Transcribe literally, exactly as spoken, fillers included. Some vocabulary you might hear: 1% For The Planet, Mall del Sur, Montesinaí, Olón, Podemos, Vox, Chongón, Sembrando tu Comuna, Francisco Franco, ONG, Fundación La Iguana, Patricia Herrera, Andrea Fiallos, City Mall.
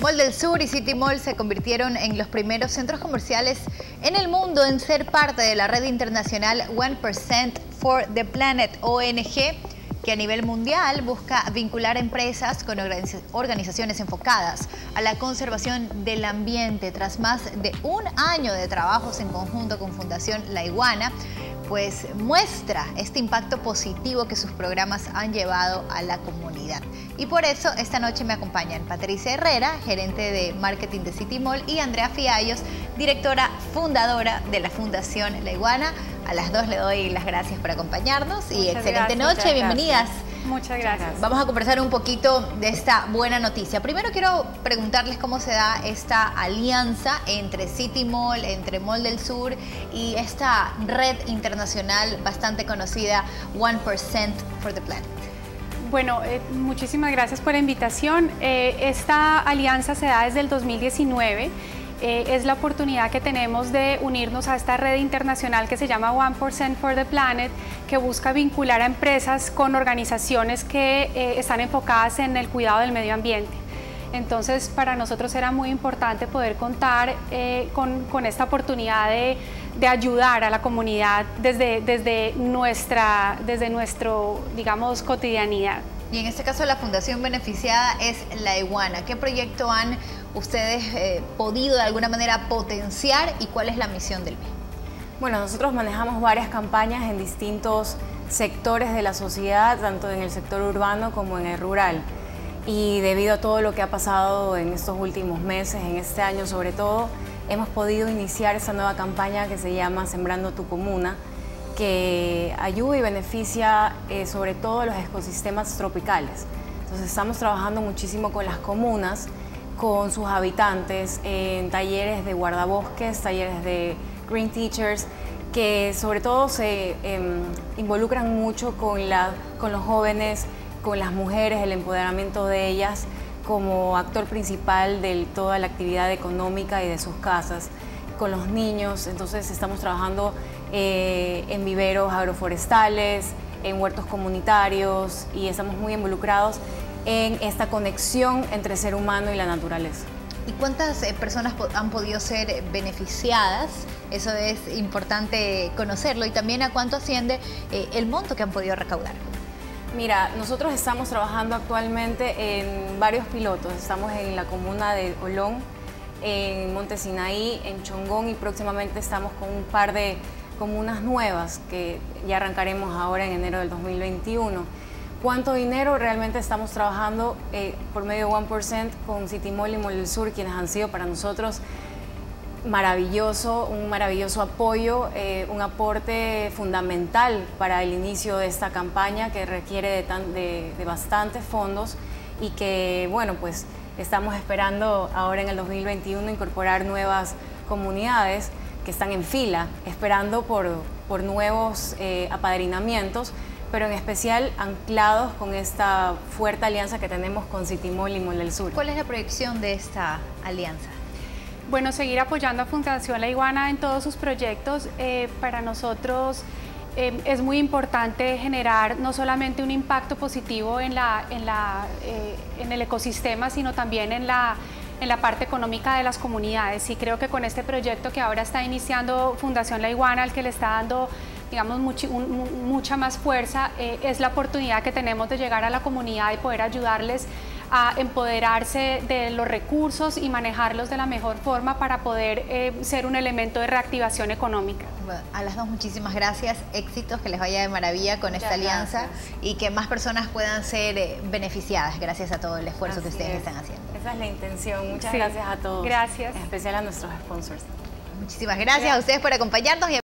Mall del Sur y City Mall se convirtieron en los primeros centros comerciales en el mundo en ser parte de la red internacional one percent For The Planet, O N G, que a nivel mundial busca vincular empresas con organizaciones enfocadas a la conservación del ambiente. Tras más de un año de trabajos en conjunto con Fundación La Iguana, pues muestra este impacto positivo que sus programas han llevado a la comunidad. Y por eso esta noche me acompañan Patricia Herrera, gerente de marketing de City Mall, y Andrea Fiallos, directora fundadora de la Fundación La Iguana. A las dos le doy las gracias por acompañarnos muchas y excelente gracias, noche, bienvenidas. Gracias. Muchas gracias. Vamos a conversar un poquito de esta buena noticia. Primero quiero preguntarles cómo se da esta alianza entre City Mall, entre Mall del Sur y esta red internacional bastante conocida, one percent for the Planet. Bueno, eh, muchísimas gracias por la invitación. Eh, esta alianza se da desde el dos mil diecinueve. Eh, es la oportunidad que tenemos de unirnos a esta red internacional que se llama one percent for the Planet, que busca vincular a empresas con organizaciones que eh, están enfocadas en el cuidado del medio ambiente. Entonces, para nosotros era muy importante poder contar eh, con, con esta oportunidad de, de ayudar a la comunidad desde, desde, nuestra, desde nuestro, digamos, cotidianidad. Y en este caso la fundación beneficiada es La Iguana. ¿Qué proyecto han ustedes eh, podido de alguna manera potenciar y cuál es la misión del mismo? Bueno, nosotros manejamos varias campañas en distintos sectores de la sociedad, tanto en el sector urbano como en el rural. Y debido a todo lo que ha pasado en estos últimos meses, en este año sobre todo, hemos podido iniciar esa nueva campaña que se llama Sembrando tu Comuna, que ayuda y beneficia eh, sobre todo los ecosistemas tropicales. Entonces estamos trabajando muchísimo con las comunas, con sus habitantes, eh, en talleres de guardabosques, talleres de green teachers, que sobre todo se eh, involucran mucho con, la, con los jóvenes, con las mujeres, el empoderamiento de ellas como actor principal de toda la actividad económica y de sus casas, con los niños. Entonces estamos trabajando Eh, en viveros agroforestales, en huertos comunitarios, y estamos muy involucrados en esta conexión entre el ser humano y la naturaleza. ¿Y cuántas eh, personas po- han podido ser beneficiadas? Eso es importante conocerlo, y también a cuánto asciende eh, el monto que han podido recaudar. Mira, nosotros estamos trabajando actualmente en varios pilotos. Estamos en la comuna de Olón, en Montesinaí, en Chongón, y próximamente estamos con un par de comunas nuevas que ya arrancaremos ahora en enero del dos mil veintiuno. ¿Cuánto dinero realmente estamos trabajando eh, por medio de one percent con City Mall y Mall del Sur, quienes han sido para nosotros maravilloso, un maravilloso apoyo, eh, un aporte fundamental para el inicio de esta campaña que requiere de, tan, de, de bastantes fondos y que, bueno, pues estamos esperando ahora en el dos mil veintiuno incorporar nuevas comunidades que están en fila, esperando por, por nuevos eh, apadrinamientos, pero en especial anclados con esta fuerte alianza que tenemos con City Mall y Mall del Sur. ¿Cuál es la proyección de esta alianza? Bueno, seguir apoyando a Fundación La Iguana en todos sus proyectos. Eh, para nosotros eh, es muy importante generar no solamente un impacto positivo en, la, en, la, eh, en el ecosistema, sino también en la en la parte económica de las comunidades, y creo que con este proyecto que ahora está iniciando Fundación La Iguana, al que le está dando, digamos, much, un, mucha más fuerza, eh, es la oportunidad que tenemos de llegar a la comunidad y poder ayudarles a empoderarse de los recursos y manejarlos de la mejor forma para poder eh, ser un elemento de reactivación económica. Bueno, a las dos muchísimas gracias, éxitos, que les vaya de maravilla con muchas esta gracias. alianza y que más personas puedan ser eh, beneficiadas gracias a todo el esfuerzo Así que ustedes es. están haciendo. Esa es la intención, muchas sí. gracias a todos, gracias. En especial a nuestros sponsors. Muchísimas gracias, gracias a ustedes por acompañarnos. Y